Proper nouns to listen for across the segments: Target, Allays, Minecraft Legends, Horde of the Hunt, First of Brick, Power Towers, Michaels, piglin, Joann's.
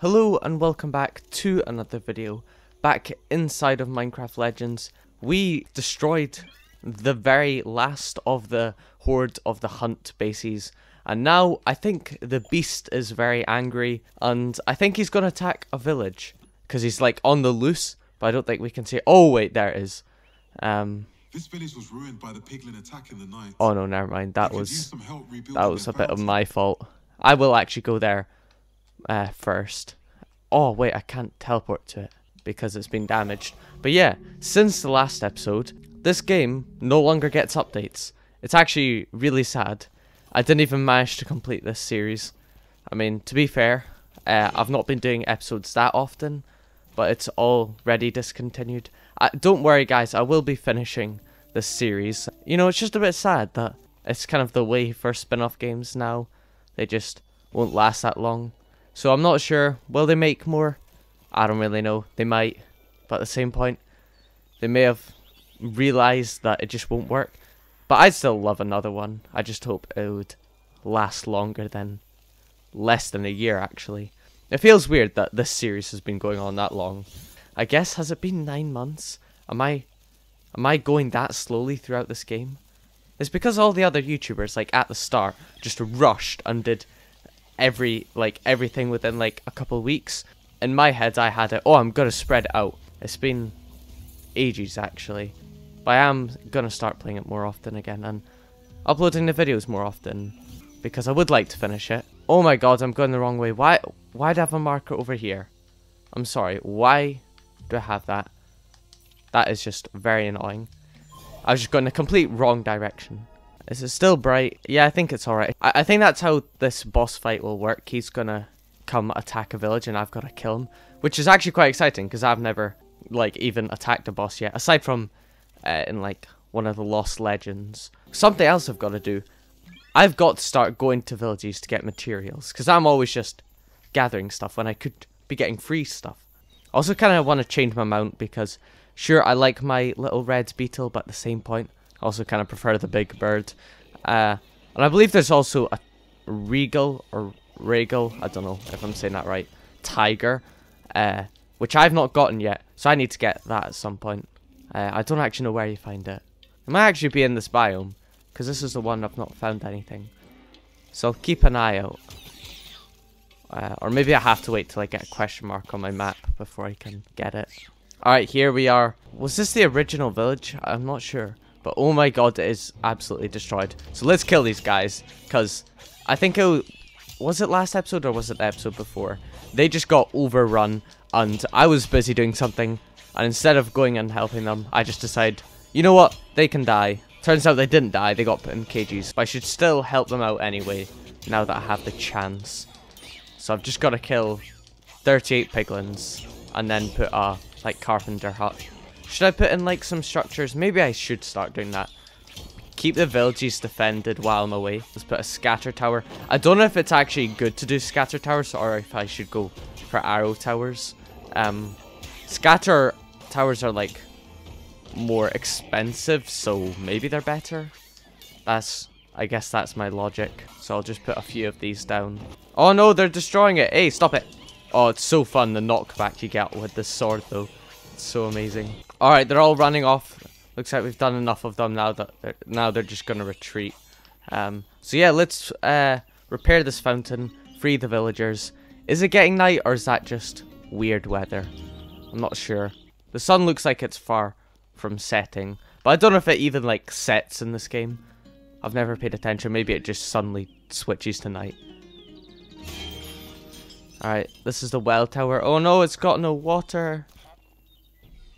Hello and welcome back to another video. Back inside of Minecraft Legends, we destroyed the very last of the Horde of the Hunt bases, and now I think the beast is very angry and I think he's gonna attack a village because he's like on the loose, but I don't think we can see. Oh wait, there it is. This village was ruined by the piglin attack in the night. Oh no, never mind. That was a bit of my fault. I will actually go there first. Oh wait, I can't teleport to it because it's been damaged. But yeah, since the last episode, this game no longer gets updates. It's actually really sad. I didn't even manage to complete this series. I mean, to be fair, I've not been doing episodes that often, but it's already discontinued. Don't worry guys, I will be finishing this series. You know, it's just a bit sad that it's kind of the way for spin-off games now. They just won't last that long. So I'm not sure, will they make more? I don't really know, they might, but at the same point, they may have realised that it just won't work. But I'd still love another one, I just hope it would last longer than, less than a year actually. It feels weird that this series has been going on that long. I guess, has it been 9 months? Am I going that slowly throughout this game? It's because all the other YouTubers, like at the start, just rushed and did everything within like a couple weeks. In my head I had it, oh I'm gonna spread it out. It's been ages actually, but I am gonna start playing it more often again and uploading the videos more often because I would like to finish it. Oh my god, I'm going the wrong way. Why do I have a marker over here? I'm sorry, why do I have that? That is just very annoying. I was just going the complete wrong direction. Is it still bright? Yeah, I think it's alright. I think that's how this boss fight will work. He's gonna come attack a village and I've gotta kill him. Which is actually quite exciting because I've never, like, even attacked a boss yet. Aside from in, like, one of the Lost Legends. Something else I've gotta do. I've got to start going to villages to get materials. Because I'm always just gathering stuff when I could be getting free stuff. I also kind of want to change my mount because, sure, I like my little red beetle, but at the same point, also kind of prefer the big bird. And I believe there's also a regal or regal, I don't know if I'm saying that right, tiger, which I've not gotten yet, so I need to get that at some point. I don't actually know where you find it. It might actually be in this biome, because this is the one I've not found anything. So I'll keep an eye out. Or maybe I have to wait till I get a question mark on my map before I can get it. Alright, here we are. Was this the original village? I'm not sure. But oh my god, it is absolutely destroyed. So let's kill these guys, because I think it was it last episode or was it the episode before? They just got overrun, and I was busy doing something, and instead of going and helping them, I just decided, you know what, they can die. Turns out they didn't die, they got put in cages, but I should still help them out anyway, now that I have the chance. So I've just got to kill 38 piglins, and then put a, like, carpenter hut. Should I put in like some structures? Maybe I should start doing that. Keep the villages defended while I'm away. Let's put a scatter tower. I don't know if it's actually good to do scatter towers or if I should go for arrow towers. Scatter towers are like more expensive, so maybe they're better. I guess that's my logic. So I'll just put a few of these down. Oh no, they're destroying it. Hey, stop it. Oh, it's so fun, the knockback you get with the sword though. It's so amazing. Alright, they're all running off. Looks like we've done enough of them now that they're just going to retreat. So yeah, let's repair this fountain, free the villagers. Is it getting night or is that just weird weather? I'm not sure. The sun looks like it's far from setting, but I don't know if it even like sets in this game. I've never paid attention, maybe it just suddenly switches to night. Alright, this is the well tower. Oh no, it's got no water.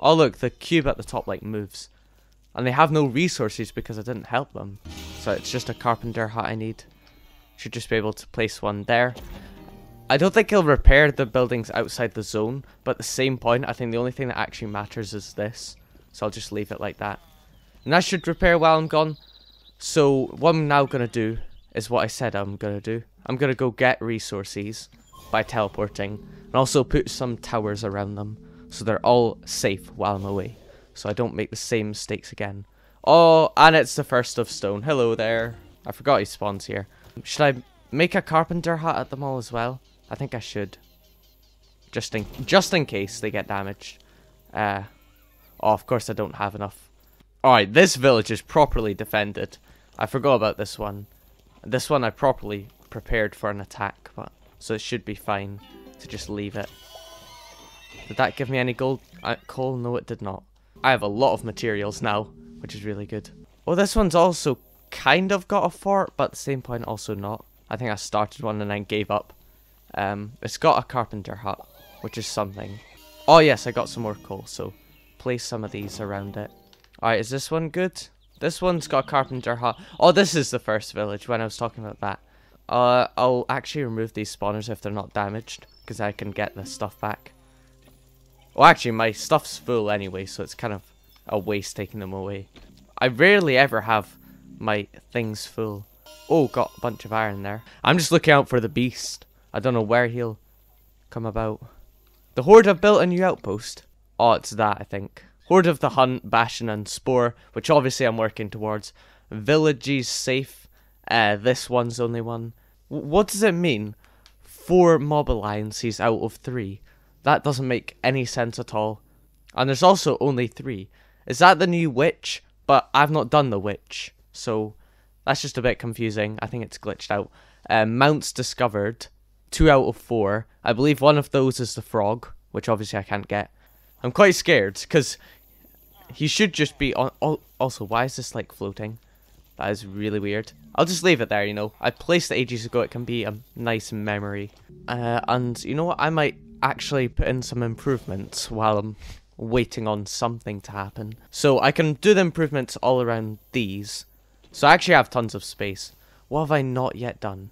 Oh look, the cube at the top like moves. And they have no resources because I didn't help them. So it's just a carpenter hut I need. Should just be able to place one there. I don't think he'll repair the buildings outside the zone. But at the same point, I think the only thing that actually matters is this. So I'll just leave it like that. And I should repair while I'm gone. So what I'm now going to do is what I said I'm going to do. I'm going to go get resources by teleporting. And also put some towers around them, so they're all safe while I'm away, so I don't make the same mistakes again. Oh, and it's the first of stone. Hello there. I forgot he spawns here. Should I make a carpenter hut at the mall as well? I think I should. just in case they get damaged. Oh, of course I don't have enough. Alright, this village is properly defended. I forgot about this one. This one I properly prepared for an attack, but so it should be fine to just leave it. Did that give me any gold? Coal? No, it did not. I have a lot of materials now, which is really good. Well, this one's also kind of got a fort, but at the same point also not. I think I started one and then gave up. It's got a carpenter hut, which is something. Oh yes, I got some more coal, so place some of these around it. Alright, is this one good? This one's got a carpenter hut. Oh, this is the first village when I was talking about that. I'll actually remove these spawners if they're not damaged, because I can get this stuff back. Well, actually, my stuff's full anyway, so it's kind of a waste taking them away. I rarely ever have my things full. Oh, got a bunch of iron there. I'm just looking out for the beast. I don't know where he'll come about. The Horde have built a new outpost. Oh, it's that, I think. Horde of the Hunt, Bastion and Spore, which obviously I'm working towards. Villages safe. This one's the only one. What does it mean? 4 mob alliances out of 3. That doesn't make any sense at all. And there's also only 3. Is that the new witch? But I've not done the witch. So that's just a bit confusing. I think it's glitched out. Mounts discovered. 2 out of 4. I believe one of those is the frog, which obviously I can't get. I'm quite scared because he should just be on... Also, why is this like floating? That is really weird. I'll just leave it there, you know. I placed it ages ago. It can be a nice memory. And you know what? I might actually put in some improvements while I'm waiting on something to happen, so I can do the improvements all around these. So I actually have tons of space. What have I not yet done?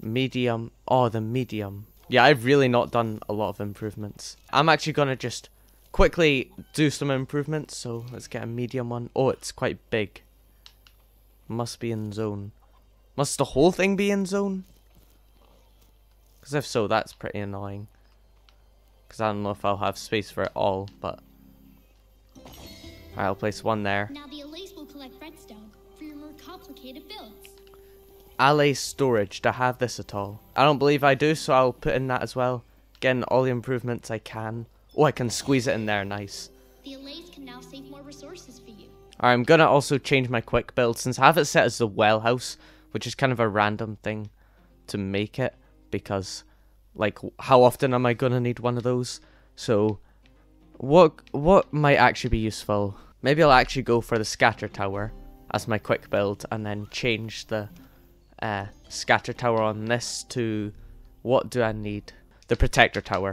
Medium. Oh, the medium. Yeah, I've really not done a lot of improvements. I'm actually gonna just quickly do some improvements. So let's get a medium one. Oh, it's quite big. Must be in zone. Must the whole thing be in zone? Because if so, that's pretty annoying. Because I don't know if I'll have space for it all, but... Alright, I'll place one there. Now the Allays will collect redstone for your more complicated builds. Allays storage. Do I have this at all? I don't believe I do, so I'll put in that as well. Getting all the improvements I can. Oh, I can squeeze it in there. Nice. The Allays can now save more resources for you. Alright, I'm gonna also change my quick build since I have it set as the well house, which is kind of a random thing to make it because... Like, how often am I gonna need one of those? So, what might actually be useful? Maybe I'll actually go for the scatter tower as my quick build and then change the scatter tower on this to... What do I need? The protector tower.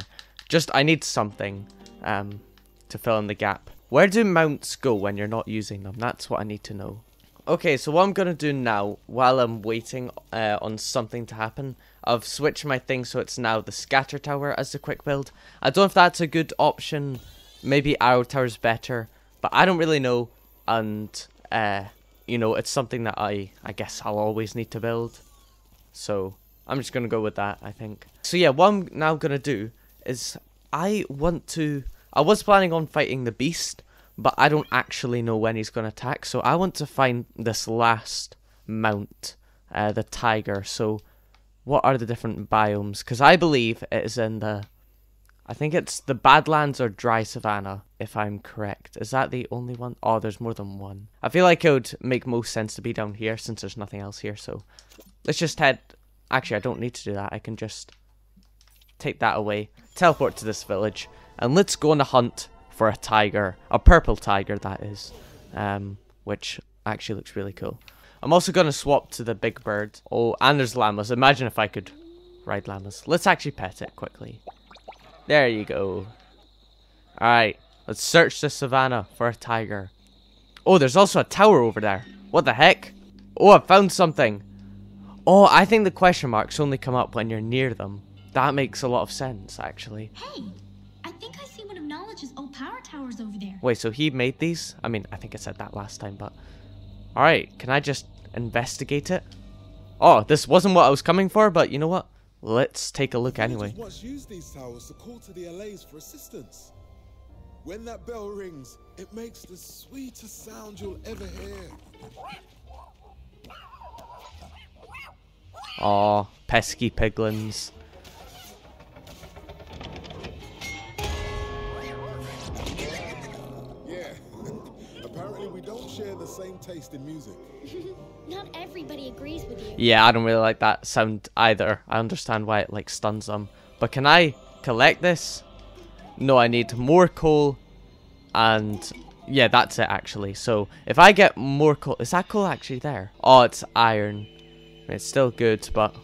Just, I need something to fill in the gap. Where do mounts go when you're not using them? That's what I need to know. Okay, so what I'm going to do now, while I'm waiting on something to happen, I've switched my thing so it's now the scatter tower as the quick build. I don't know if that's a good option, maybe arrow tower's better, but I don't really know, and, you know, it's something that I guess I'll always need to build. So, I'm just going to go with that, I think. So yeah, what I'm now going to do is, I was planning on fighting the beast, but I don't actually know when he's going to attack, so I want to find this last mount, the tiger. So what are the different biomes? Because I believe it is in the... I think it's the Badlands or Dry Savannah, if I'm correct. Is that the only one? Oh, there's more than one. I feel like it would make most sense to be down here since there's nothing else here, so... Let's just head... Actually, I don't need to do that. I can just take that away, teleport to this village, and let's go on a hunt for a tiger, a purple tiger that is, which actually looks really cool. I'm also going to swap to the big bird. Oh, and there's llamas. Imagine if I could ride llamas. Let's actually pet it quickly. There you go. Alright, let's search the savannah for a tiger. Oh, there's also a tower over there. What the heck? Oh, I found something. Oh, I think the question marks only come up when you're near them. That makes a lot of sense, actually. Hey! Knowledge's old power towers over there. Wait, so he made these? I mean, I think I said that last time, but... Alright, can I just investigate it? Oh, this wasn't what I was coming for, but you know what? Let's take a look anyway. Once use these towers to call to the Allays for assistance. When that bell rings, it makes the sweetest sound you'll ever hear. Aw, pesky piglins. share the same taste in music. Not everybody agrees with you. Yeah, I don't really like that sound either. I understand why it like stuns them. But can I collect this? No, I need more coal. And yeah, that's it actually. So if I get more coal, is that coal actually there? Oh, it's iron. It's still good, but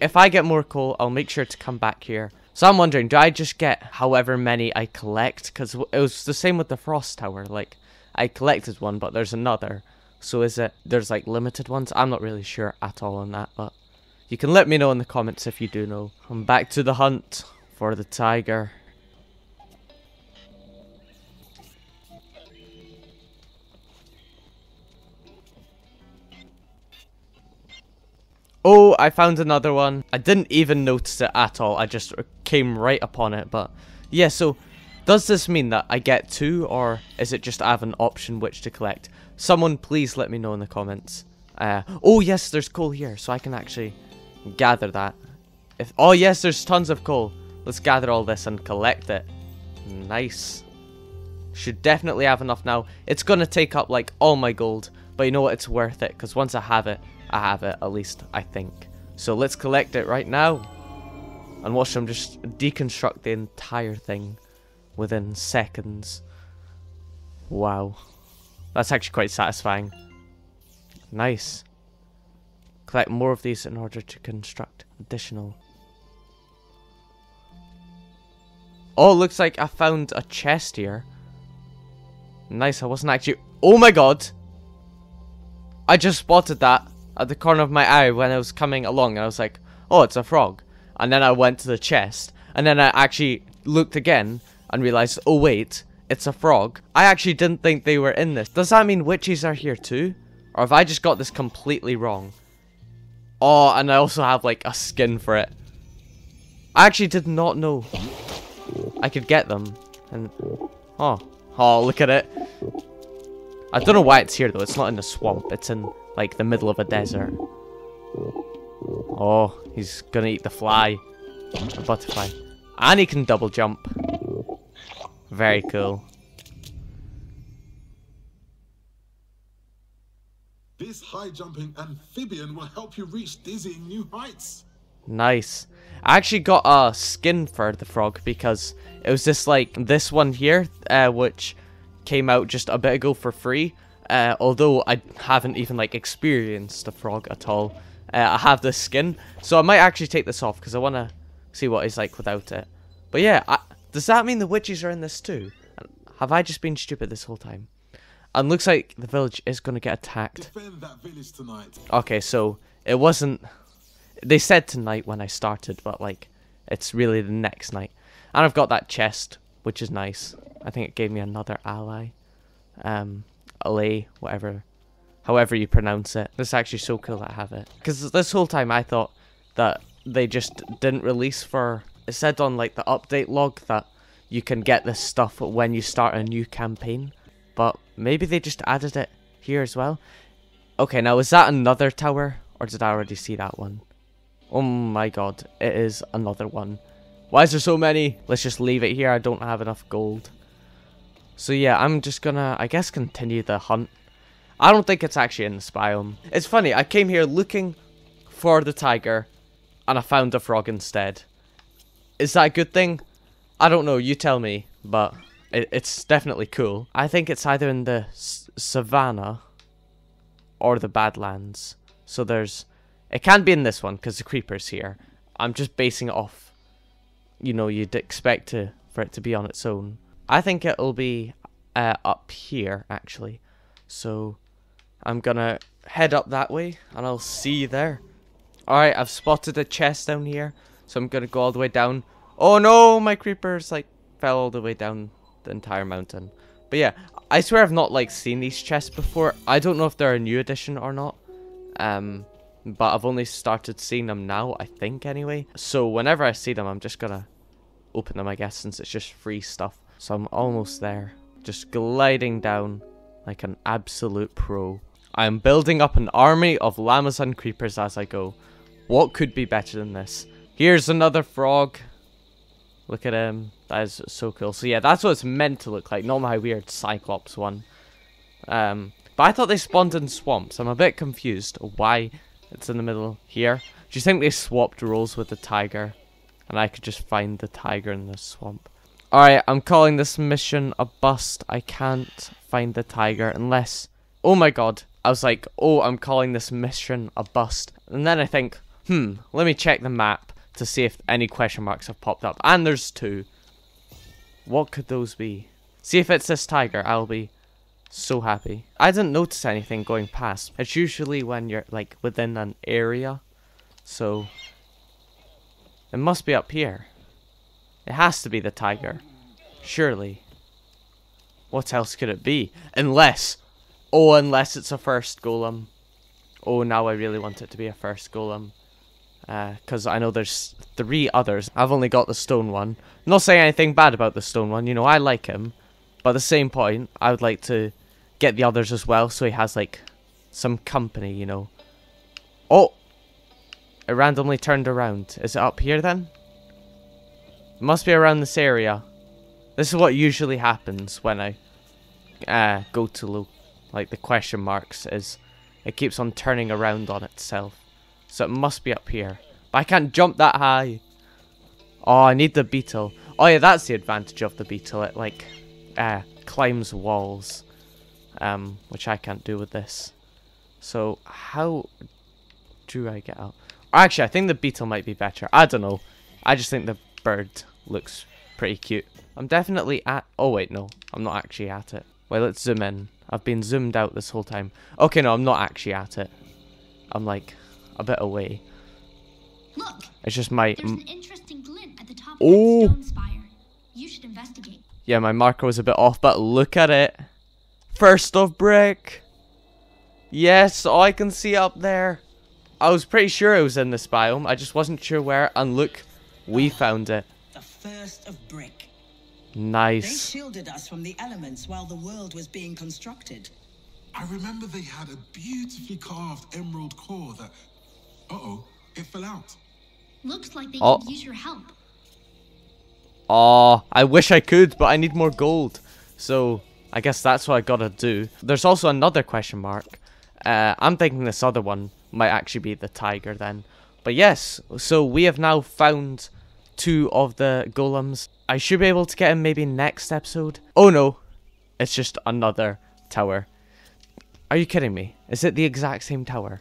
if I get more coal, I'll make sure to come back here. So I'm wondering, do I just get however many I collect? Because it was the same with the frost tower. Like, I collected one, but there's another. So is it, there's like limited ones? I'm not really sure at all on that, but you can let me know in the comments if you do know. I'm back to the hunt for the tiger. Oh, I found another one. I didn't even notice it at all. I just came right upon it. But yeah, so does this mean that I get two, or is it just I have an option which to collect? Someone please let me know in the comments. Oh yes, there's coal here, so I can actually gather that. If, oh yes, there's tons of coal. Let's gather all this and collect it. Nice. Should definitely have enough now. It's going to take up like all my gold, but you know what? It's worth it, because once I have it, I have it, at least I think. So let's collect it right now and watch them just deconstruct the entire thing within seconds. Wow, that's actually quite satisfying. Nice. Collect more of these in order to construct additional. Oh, looks like I found a chest here. Nice. I wasn't actually, oh my god, I just spotted that at the corner of my eye when I was coming along, and I was like, oh, it's a frog. And then I went to the chest, and then I actually looked again and realized, oh wait, it's a frog. I actually didn't think they were in this. Does that mean witches are here too? Or have I just got this completely wrong? Oh, and I also have like a skin for it. I actually did not know I could get them. And oh, look at it. I don't know why it's here though. It's not in the swamp. It's in like the middle of a desert. Oh, he's gonna eat the fly, the butterfly, and he can double jump. Very cool. This high jumping amphibian will help you reach dizzying new heights. Nice. I actually got a skin for the frog because it was just like this one here, which came out just a bit ago for free. Although I haven't even like experienced a frog at all, I have this skin, so I might actually take this off because I want to see what it's like without it. But yeah, does that mean the witches are in this too? Have I just been stupid this whole time? And looks like the village is going to get attacked. Defend that village tonight. Okay, so it wasn't, they said tonight when I started, but like it's really the next night. And I've got that chest, which is nice. I think it gave me another ally. Allay, whatever, however you pronounce it. This is actually so cool that I have it, because this whole time I thought that they just didn't release for. It said on like the update log that you can get this stuff when you start a new campaign, but maybe they just added it here as well. Okay, now is that another tower, or did I already see that one? Oh my god, it is another one. Why is there so many? Let's just leave it here. I don't have enough gold. So yeah, I'm just gonna, I guess, continue the hunt. I don't think it's actually in this biome. It's funny, I came here looking for the tiger, and I found a frog instead. Is that a good thing? I don't know, you tell me, but it's definitely cool. I think it's either in the savannah or the badlands. So there's, it can't be in this one, because the creeper's here. I'm just basing it off, you know, you'd expect for it to be on its own. I think it'll be up here, actually. So I'm gonna head up that way, and I'll see you there. Alright, I've spotted a chest down here, so I'm gonna go all the way down. Oh no, my creepers, like, fell all the way down the entire mountain. But yeah, I swear I've not, like, seen these chests before. I don't know if they're a new edition or not. But I've only started seeing them now, I think, anyway. So whenever I see them, I'm just gonna open them, I guess, since it's just free stuff. So I'm almost there, just gliding down like an absolute pro. I am building up an army of llamas and creepers as I go. What could be better than this? Here's another frog. Look at him. That is so cool. So yeah, that's what it's meant to look like, not my weird Cyclops one. But I thought they spawned in swamps. I'm a bit confused why it's in the middle here. Do you think they swapped roles with the tiger? And I could just find the tiger in the swamp. Alright, I'm calling this mission a bust. I can't find the tiger unless... Oh my god. I was like, oh, I'm calling this mission a bust. And then I think, let me check the map to see if any question marks have popped up. And there's two. What could those be? See if it's this tiger. I'll be so happy. I didn't notice anything going past. It's usually when you're, like, within an area. So, it must be up here. It has to be the tiger. Surely. What else could it be? Unless... Oh, unless it's a first golem. Oh, now I really want it to be a first golem. Because I know there's three others. I've only got the stone one. I'm not saying anything bad about the stone one. You know, I like him. But at the same point, I would like to get the others as well. So he has, like, some company, you know. Oh! It randomly turned around. Is it up here, then? It must be around this area. This is what usually happens when I go to look. Like the question marks is, it keeps on turning around on itself. So it must be up here. But I can't jump that high. Oh, I need the beetle. Oh yeah, that's the advantage of the beetle. It like, climbs walls. Which I can't do with this. So, how do I get out? Actually, I think the beetle might be better. I don't know. I just think the bird looks pretty cute. I'm definitely at... Oh wait, no. I'm not actually at it. Wait, let's zoom in. I've been zoomed out this whole time. Okay, no, I'm not actually at it. I'm like a bit away. Look, it's just my. There's an interesting glint at the top of that stone spire. You should investigate. Yeah, my marker was a bit off, but look at it. First of Brick. Yes, all I can see up there. I was pretty sure it was in this biome. I just wasn't sure where. And look, we found it. The First of Brick. Nice. They shielded us from the elements while the world was being constructed. I remember they had a beautifully carved emerald core that... Uh-oh, it fell out. Looks like they could use your help. Aw, I wish I could, but I need more gold. So, I guess that's what I gotta do. There's also another question mark. I'm thinking this other one might actually be the tiger then. But yes, so we have now found two of the golems. I should be able to get him maybe next episode. Oh no, it's just another tower. Are you kidding me? Is it the exact same tower?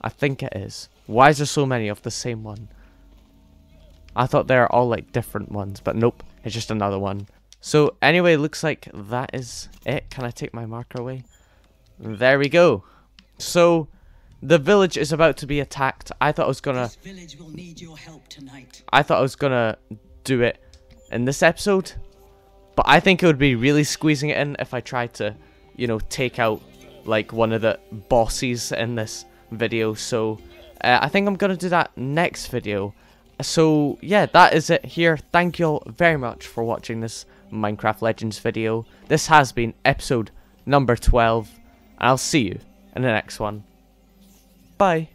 I think it is. Why is there so many of the same one? I thought they were all like different ones, but nope, it's just another one. So anyway, looks like that is it. Can I take my marker away? There we go. So the village is about to be attacked. I thought I was gonna... This village will need your help tonight. I thought I was gonna... do it in this episode, but I think it would be really squeezing it in if I tried to, you know, take out like one of the bosses in this video. So I think I'm gonna do that next video. So yeah, that is it here. Thank you all very much for watching this Minecraft Legends video. This has been episode number 12. I'll see you in the next one. Bye.